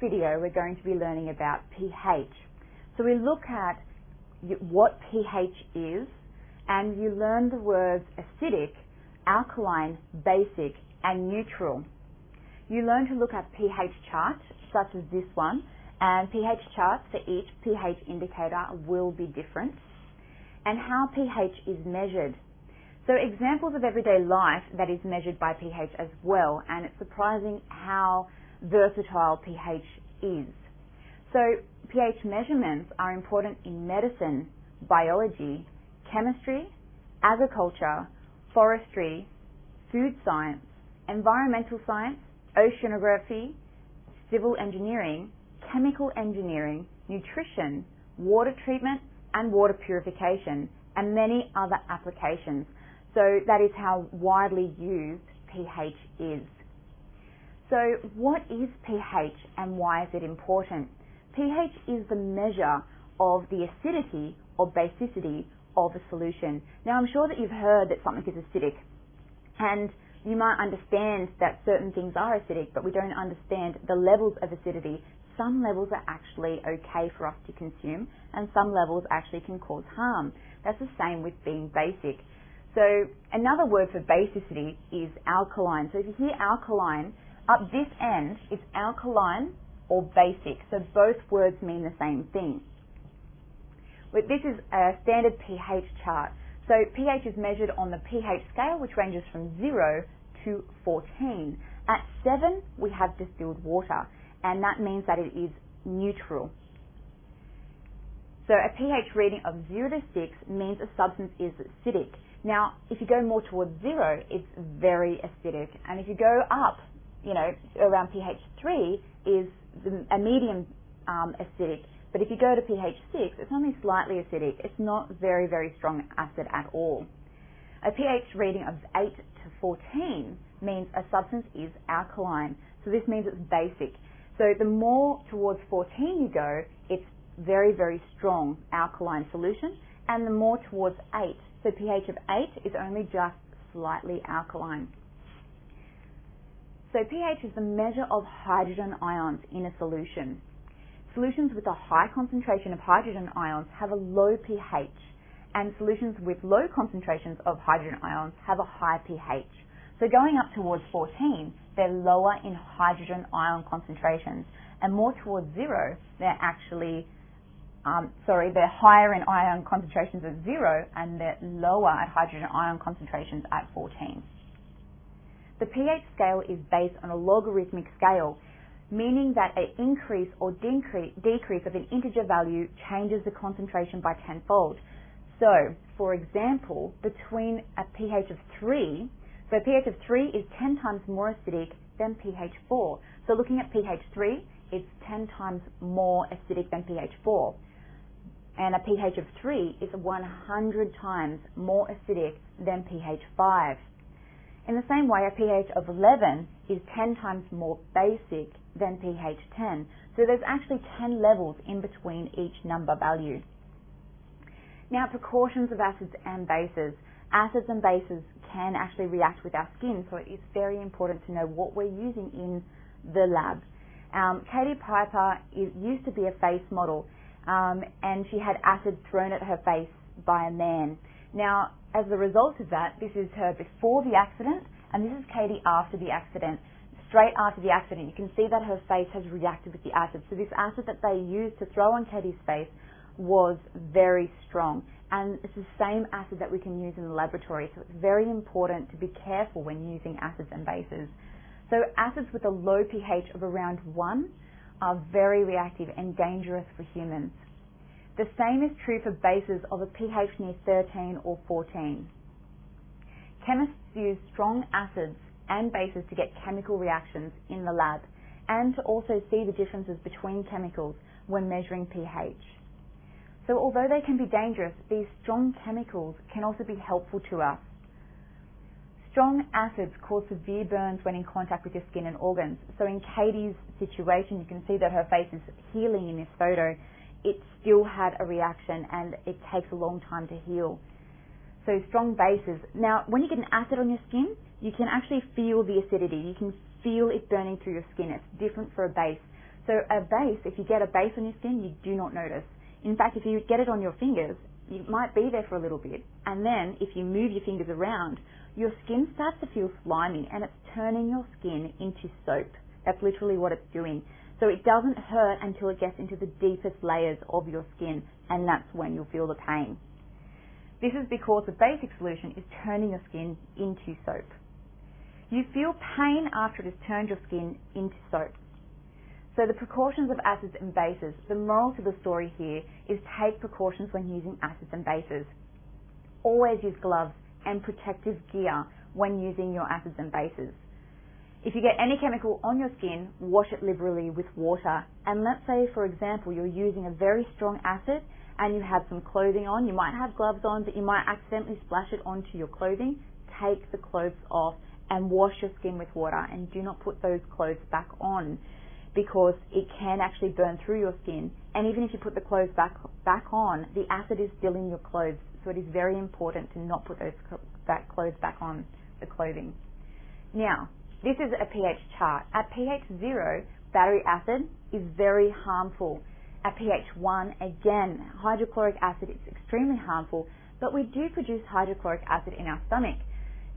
video, we're going to be learning about pH. So we look at what pH is, and you learn the words acidic, alkaline, basic, and neutral. You learn to look at pH charts, such as this one, and pH charts for each pH indicator will be different, and how pH is measured. So examples of everyday life that is measured by pH as well, and it's surprising how versatile pH is. So pH measurements are important in medicine, biology, chemistry, agriculture, forestry, food science, environmental science, oceanography, civil engineering, chemical engineering, nutrition, water treatment and water purification, and many other applications. So that is how widely used pH is. So what is pH and why is it important? pH is the measure of the acidity or basicity of a solution. Now, I'm sure that you've heard that something is acidic, and you might understand that certain things are acidic, but we don't understand the levels of acidity. Some levels are actually okay for us to consume, and some levels actually can cause harm. That's the same with being basic. So another word for basicity is alkaline. So if you hear alkaline, up this end, it's alkaline or basic. So both words mean the same thing. But this is a standard pH chart. So pH is measured on the pH scale, which ranges from 0 to 14. At 7, we have distilled water, and that means that it is neutral. So a pH reading of 0 to 6 means a substance is acidic. Now, if you go more towards 0, it's very acidic. And if you go up, you know, around pH 3 is a medium acidic. But if you go to pH 6, it's only slightly acidic. It's not very, very strong acid at all. A pH reading of 8 to 14 means a substance is alkaline. So this means it's basic. So the more towards 14 you go, it's very, very strong alkaline solution. And the more towards 8, so pH of 8 is only just slightly alkaline. So pH is the measure of hydrogen ions in a solution. Solutions with a high concentration of hydrogen ions have a low pH, and solutions with low concentrations of hydrogen ions have a high pH. So going up towards 14, they're lower in hydrogen ion concentrations, and more towards 0, they're actually they're higher in ion concentrations at 0, and they're lower at hydrogen ion concentrations at 14. The pH scale is based on a logarithmic scale, meaning that an increase or decrease of an integer value changes the concentration by tenfold. So, for example, between a pH of 3, so pH of 3 is 10 times more acidic than pH 4. So looking at pH 3, it's 10 times more acidic than pH 4. And a pH of 3 is 100 times more acidic than pH 5. In the same way, a pH of 11 is 10 times more basic than pH 10. So there's actually 10 levels in between each number value. Now, proportions of acids and bases. Acids and bases can actually react with our skin, so it's very important to know what we're using in the lab. Katie Piper used to be a face model, and she had acid thrown at her face by a man. Now, as a result of that, this is her before the accident, and this is Katie after the accident. Straight after the accident, you can see that her face has reacted with the acid. So this acid that they used to throw on Katie's face was very strong, and it's the same acid that we can use in the laboratory. So it's very important to be careful when using acids and bases. So acids with a low pH of around 1 are very reactive and dangerous for humans. The same is true for bases of a pH near 13 or 14. Chemists use strong acids and bases to get chemical reactions in the lab, and to also see the differences between chemicals when measuring pH. So although they can be dangerous, these strong chemicals can also be helpful to us. Strong acids cause severe burns when in contact with your skin and organs. So in Katie's situation, you can see that her face is healing in this photo. It still had a reaction, and it takes a long time to heal. So strong bases. Now, when you get an acid on your skin, you can actually feel the acidity. You can feel it burning through your skin. It's different for a base. So So a base, if you get a base on your skin, you do not notice. In fact, if you get it on your fingers, you might be there for a little bit. And then if you move your fingers around, your skin starts to feel slimy and it's turning your skin into soap. That's literally what it's doing. So it doesn't hurt until it gets into the deepest layers of your skin, and that's when you'll feel the pain. This is because the basic solution is turning your skin into soap. You feel pain after it has turned your skin into soap. So the precautions of acids and bases, the moral to the story here is take precautions when using acids and bases. Always use gloves and protective gear when using your acids and bases. If you get any chemical on your skin, wash it liberally with water. And let's say, for example, you're using a very strong acid and you have some clothing on. You might have gloves on, but you might accidentally splash it onto your clothing. Take the clothes off and wash your skin with water, and do not put those clothes back on because it can actually burn through your skin. And even if you put the clothes back on, the acid is still in your clothes. So it is very important to not put those clothes back on the clothing. Now, this is a pH chart. At pH 0, battery acid is very harmful. At pH 1, again, hydrochloric acid is extremely harmful, but we do produce hydrochloric acid in our stomach.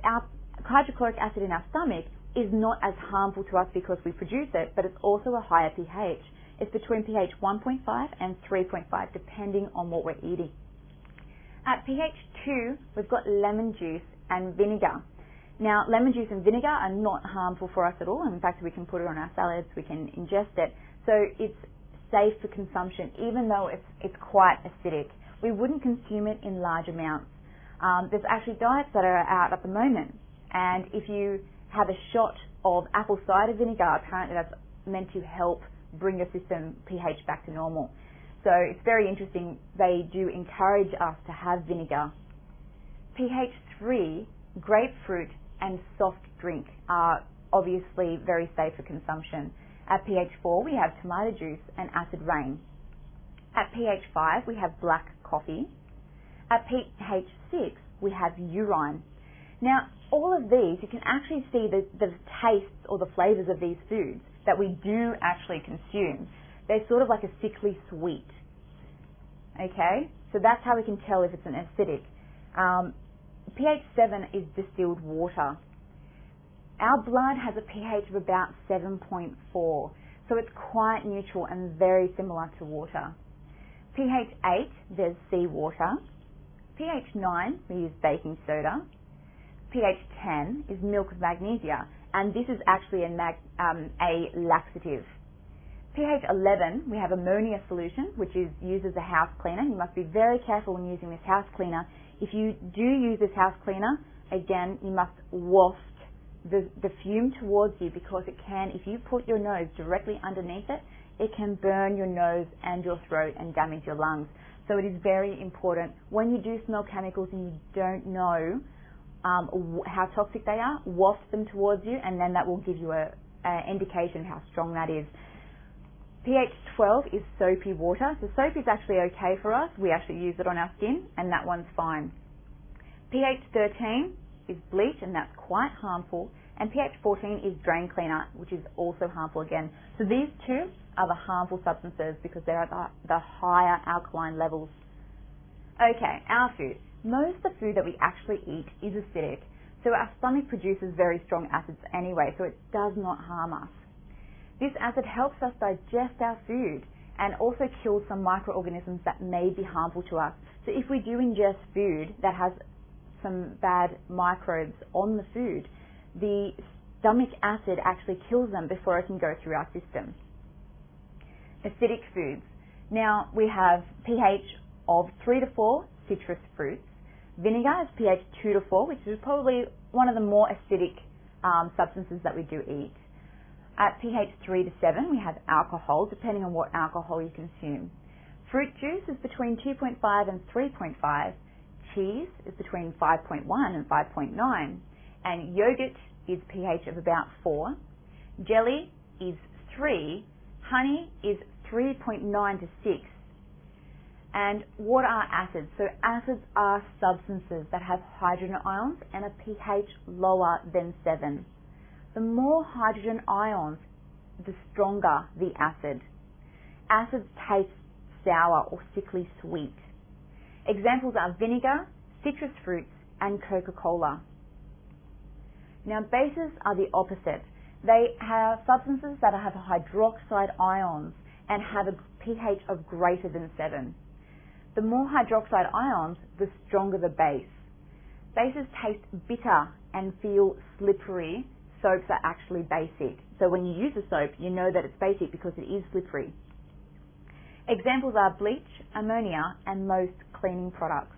Our hydrochloric acid in our stomach is not as harmful to us because we produce it, but it's also a higher pH. It's between pH 1.5 and 3.5, depending on what we're eating. At pH 2, we've got lemon juice and vinegar. Now, lemon juice and vinegar are not harmful for us at all. In fact, we can put it on our salads, we can ingest it. So it's safe for consumption, even though it's quite acidic. We wouldn't consume it in large amounts. There's actually diets that are out at the moment. And if you have a shot of apple cider vinegar, apparently that's meant to help bring your system pH back to normal. So it's very interesting. They do encourage us to have vinegar. pH 3, grapefruit and soft drink are obviously very safe for consumption. At pH 4, we have tomato juice and acid rain. At pH 5, we have black coffee. At pH 6, we have urine. Now, all of these, you can actually see the tastes or the flavors of these foods that we do actually consume. They're sort of like a sickly sweet. Okay? So that's how we can tell if it's an acidic. pH 7 is distilled water. Our blood has a pH of about 7.4, so it's quite neutral and very similar to water. pH 8, there's seawater. pH 9, we use baking soda. pH 10 is milk with magnesia, and this is actually a laxative. pH 11, we have ammonia solution, which is used as a house cleaner. You must be very careful when using this house cleaner. If you do use this house cleaner, again, you must waft the fume towards you because it can, if you put your nose directly underneath it, it can burn your nose and your throat and damage your lungs. So it is very important when you do smell chemicals and you don't know how toxic they are, waft them towards you, and then that will give you an indication of how strong that is. pH 12 is soapy water. So soap is actually okay for us. We actually use it on our skin, and that one's fine. pH 13 is bleach, and that's quite harmful. And pH 14 is drain cleaner, which is also harmful again. So these two are the harmful substances because they're at the higher alkaline levels. Okay, our food. Most of the food that we actually eat is acidic. So our stomach produces very strong acids anyway, so it does not harm us. This acid helps us digest our food and also kills some microorganisms that may be harmful to us. So if we do ingest food that has some bad microbes on the food, the stomach acid actually kills them before it can go through our system. Acidic foods. Now we have pH of 3 to 4, citrus fruits. Vinegar is pH 2 to 4, which is probably one of the more acidic substances that we do eat. At pH 3 to 7, we have alcohol, depending on what alcohol you consume. Fruit juice is between 2.5 and 3.5. Cheese is between 5.1 and 5.9. And yogurt is pH of about 4. Jelly is 3. Honey is 3.9 to 6. And what are acids? So acids are substances that have hydrogen ions and a pH lower than 7. The more hydrogen ions, the stronger the acid. acids taste sour or sickly sweet. Examples are vinegar, citrus fruits, and Coca-Cola. Now, bases are the opposite. They have substances that have hydroxide ions and have a pH of greater than 7. The more hydroxide ions, the stronger the base. Bases taste bitter and feel slippery. Soaps are actually basic. So when you use a soap, you know that it's basic because it is slippery. Examples are bleach, ammonia, and most cleaning products.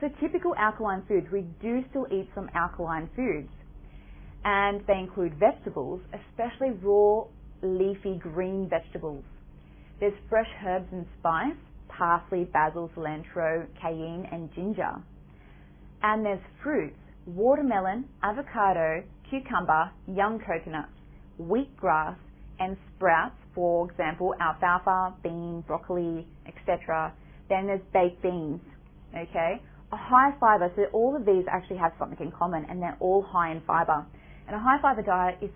So typical alkaline foods, we do still eat some alkaline foods, and they include vegetables, especially raw, leafy green vegetables. There's fresh herbs and spice, parsley, basil, cilantro, cayenne, and ginger. And there's fruits, watermelon, avocado, cucumber, young coconuts, wheatgrass, and sprouts, for example, alfalfa, bean, broccoli, etc. Then there's baked beans, okay? A high fiber, so all of these actually have something in common, and they're all high in fiber. And a high fiber diet is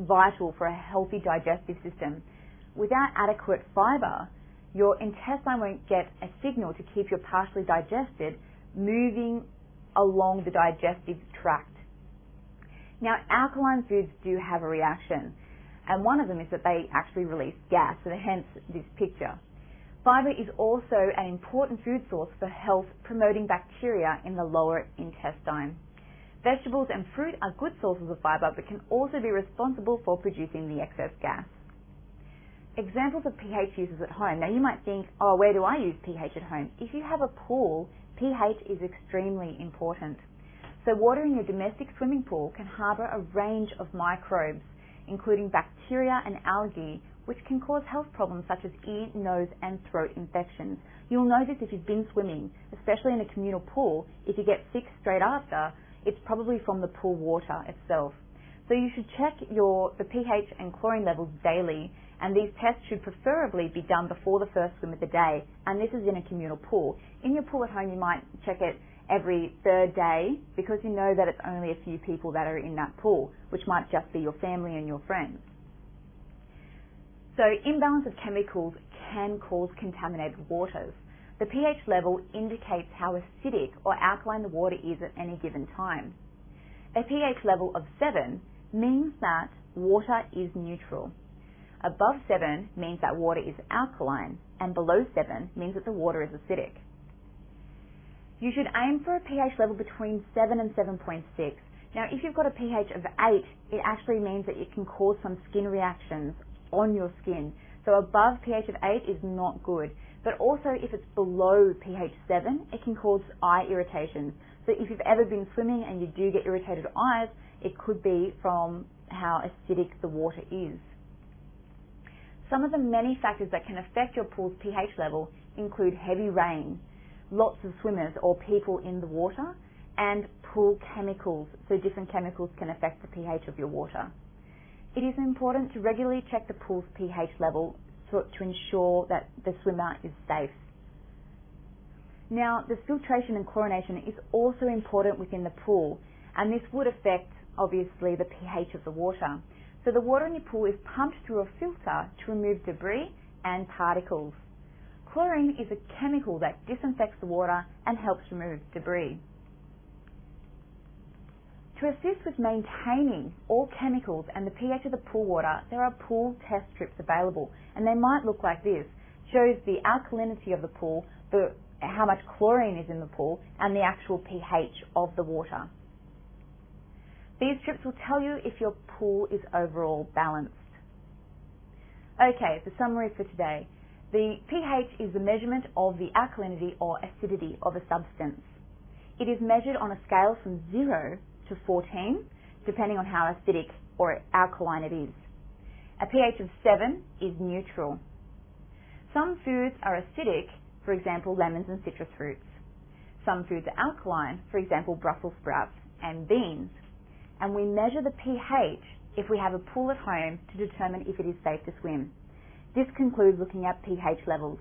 vital for a healthy digestive system. Without adequate fiber, your intestine won't get a signal to keep your partially digested moving along the digestive tract. Now, alkaline foods do have a reaction, and one of them is that they actually release gas, so hence this picture. Fiber is also an important food source for health, promoting bacteria in the lower intestine. Vegetables and fruit are good sources of fiber, but can also be responsible for producing the excess gas. Examples of pH uses at home. Now, you might think, oh, where do I use pH at home? If you have a pool, pH is extremely important. So water in your domestic swimming pool can harbour a range of microbes, including bacteria and algae, which can cause health problems such as ear, nose, and throat infections. You'll know this if you've been swimming, especially in a communal pool. If you get sick straight after, it's probably from the pool water itself. So you should check the pH and chlorine levels daily, and these tests should preferably be done before the first swim of the day, and this is in a communal pool. In your pool at home, you might check it every third day because you know that it's only a few people that are in that pool, which might just be your family and your friends. So imbalance of chemicals can cause contaminated waters. The pH level indicates how acidic or alkaline the water is at any given time. A pH level of 7 means that water is neutral. Above 7 means that water is alkaline, and below 7 means that the water is acidic. You should aim for a pH level between 7 and 7.6. Now, if you've got a pH of 8, it actually means that it can cause some skin reactions on your skin. So above pH of 8 is not good. But also, if it's below pH 7, it can cause eye irritations. So if you've ever been swimming and you do get irritated eyes, it could be from how acidic the water is. Some of the many factors that can affect your pool's pH level include heavy rain, lots of swimmers or people in the water, and pool chemicals. So different chemicals can affect the pH of your water. It is important to regularly check the pool's pH level to ensure that the swimmer is safe. Now, the filtration and chlorination is also important within the pool, and this would affect, obviously, the pH of the water. So the water in your pool is pumped through a filter to remove debris and particles. Chlorine is a chemical that disinfects the water and helps remove debris. To assist with maintaining all chemicals and the pH of the pool water, there are pool test strips available, and they might look like this. It shows the alkalinity of the pool, how much chlorine is in the pool, and the actual pH of the water. These strips will tell you if your pool is overall balanced. Okay, the summary for today. The pH is the measurement of the alkalinity or acidity of a substance. It is measured on a scale from 0 to 14, depending on how acidic or alkaline it is. A pH of 7 is neutral. Some foods are acidic, for example, lemons and citrus fruits. Some foods are alkaline, for example, Brussels sprouts and beans. And we measure the pH if we have a pool at home to determine if it is safe to swim. This concludes looking at pH levels.